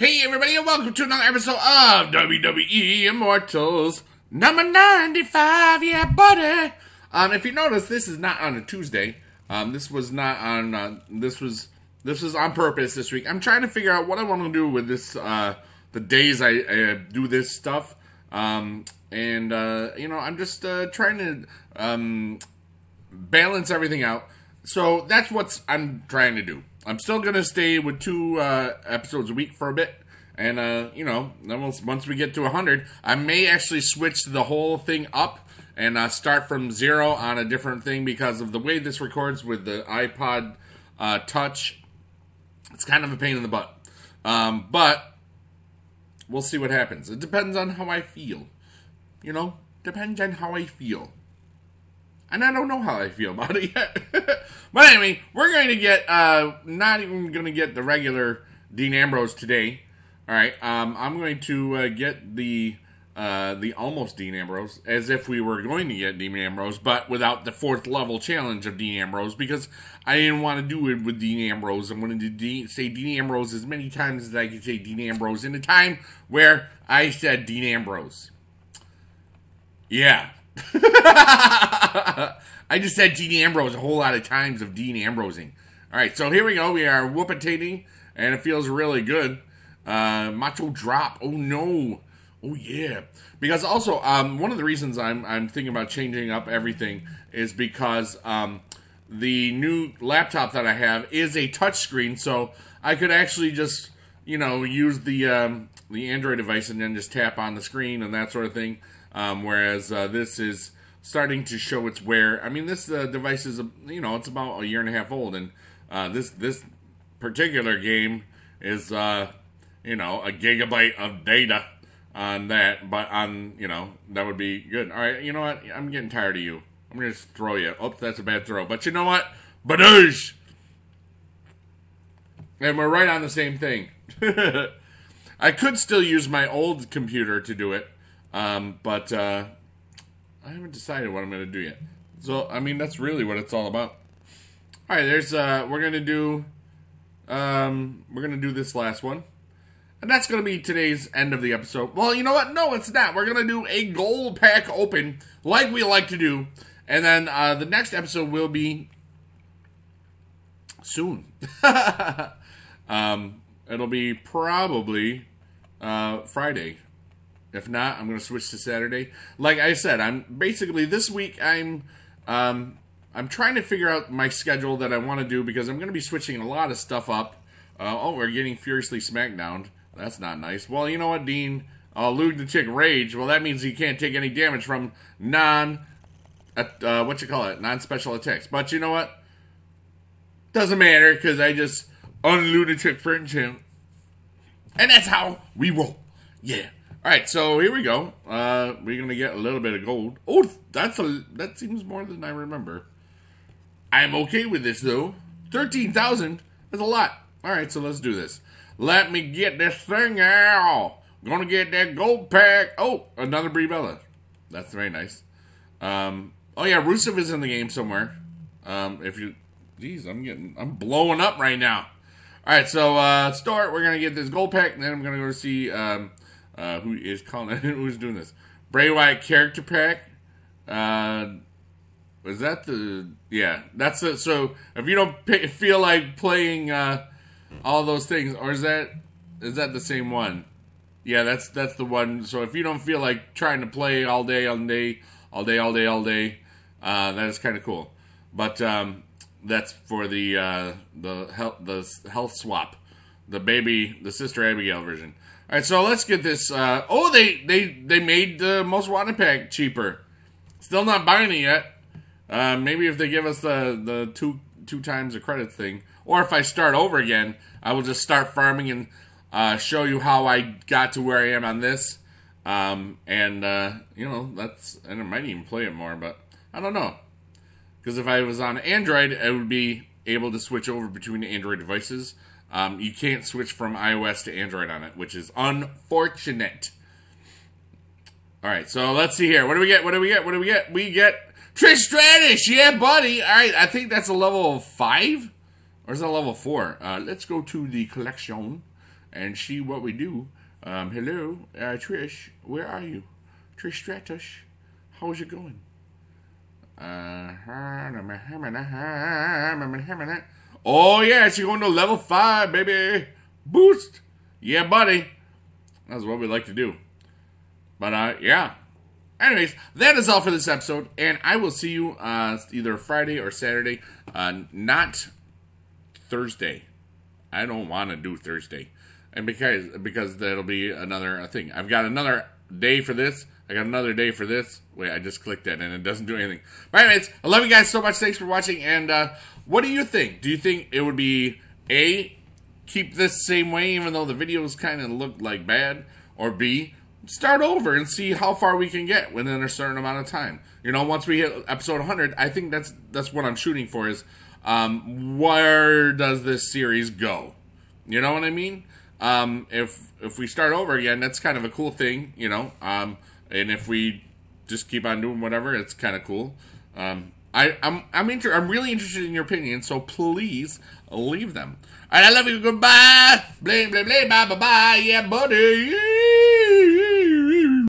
Hey everybody, and welcome to another episode of WWE Immortals number 95. Yeah, buddy. If you notice, this is not on a Tuesday. This was not on. This was on purpose this week. I'm trying to figure out what I want to do with this. The days I do this stuff, you know, I'm just trying to balance everything out. So that's what I'm trying to do. I'm still going to stay with 2 episodes a week for a bit. And, you know, then once we get to 100, I may actually switch the whole thing up and start from 0 on a different thing because of the way this records with the iPod Touch. It's kind of a pain in the butt. But we'll see what happens. It depends on how I feel. You know, depends on how I feel. And I don't know how I feel about it yet. But anyway, we're going to get, not even going to get the regular Dean Ambrose today. Alright, I'm going to get the almost Dean Ambrose, as if we were going to get Dean Ambrose, but without the 4th level challenge of Dean Ambrose, because I didn't want to do it with Dean Ambrose. I wanted to say Dean Ambrose as many times as I could say Dean Ambrose in a time where I said Dean Ambrose. Yeah. I just said Dean Ambrose a whole lot of times of Dean Ambrosing. Alright, so here we go. We are whoopatating, and it feels really good. Macho drop. Oh, no. Oh, yeah. Because also, one of the reasons I'm thinking about changing up everything is because the new laptop that I have is a touchscreen, so I could actually just, you know, use the Android device and then just tap on the screen and that sort of thing. Whereas this is starting to show its wear. I mean, this device is, you know, it's about a year and a half old, and this particular game is, you know, a gigabyte of data on that. But on, you know, that would be good. All right, you know what? I'm getting tired of you. I'm gonna just throw you. Oops, that's a bad throw. But you know what? Badoosh! And we're right on the same thing. I could still use my old computer to do it. But I haven't decided what I'm going to do yet. So, I mean, that's really what it's all about. All right, there's, we're going to do this last one. And that's going to be today's end of the episode. Well, you know what? No, it's not. We're going to do a gold pack open, like we like to do. And then, the next episode will be soon. It'll be probably, Friday. If not, I'm going to switch to Saturday. Like I said, I'm basically this week I'm trying to figure out my schedule that I want to do because I'm going to be switching a lot of stuff up. Oh, we're getting furiously smackdowned. That's not nice. Well, you know what, Dean? Lude the Chick Rage. Well, that means he can't take any damage from non-special attacks. But you know what? Doesn't matter because I just unlude the Chick Fringe him. And that's how we roll. Yeah. Alright, so here we go. We're going to get a little bit of gold. Oh, that seems more than I remember. I'm okay with this, though. 13,000 is a lot. Alright, so let's do this. Let me get this thing out. Going to get that gold pack. Oh, another Brie Bella. That's very nice. Oh, yeah, Rusev is in the game somewhere. Geez, I'm blowing up right now. Alright, so, start. We're going to get this gold pack, and then I'm going to go see, who is calling? Who's doing this? Bray Wyatt character pack. Was that the? Yeah, that's it. So if you don't feel like playing all those things, or is that the same one? Yeah, that's the one. So if you don't feel like trying to play all day, that is kind of cool. But that's for the health swap, the Sister Abigail version. All right, so let's get this. Oh, they made the most wanted pack cheaper. Still not buying it yet. Maybe if they give us the two times the credit thing, or if I start over again, I will just start farming and show you how I got to where I am on this. You know, and I might even play it more, but I don't know. Because if I was on Android, I would be able to switch over between Android devices. You can't switch from iOS to Android on it, which is unfortunate. Alright, so let's see here. What do we get? What do we get? What do we get? We get Trish Stratus! Yeah, buddy! Alright, I think that's a level 5? Or is that level 4? Let's go to the collection. and see what we do. Hello, Trish, where are you? Trish Stratus, how's it going? Oh yeah, she's going to level 5, baby. Boost. Yeah, buddy. That's what we like to do. But, yeah. Anyways, that is all for this episode, and I will see you either Friday or Saturday, not Thursday. I don't want to do Thursday, and because that'll be another thing. I've got another day for this. I got another day for this. Wait, I just clicked that, and it doesn't do anything. But anyways, I love you guys so much. Thanks for watching, and what do you think? Do you think it would be, A, keep this same way even though the videos kind of look like bad, or B, start over and see how far we can get within a certain amount of time? You know, once we hit episode 100, I think that's what I'm shooting for is, where does this series go? You know what I mean? If we start over again, that's kind of a cool thing, you know. And if we just keep on doing whatever, it's kind of cool. I'm really interested in your opinion, so please leave them. All right, I love you. Goodbye. Blah blah blah. Bye bye bye. Yeah, buddy.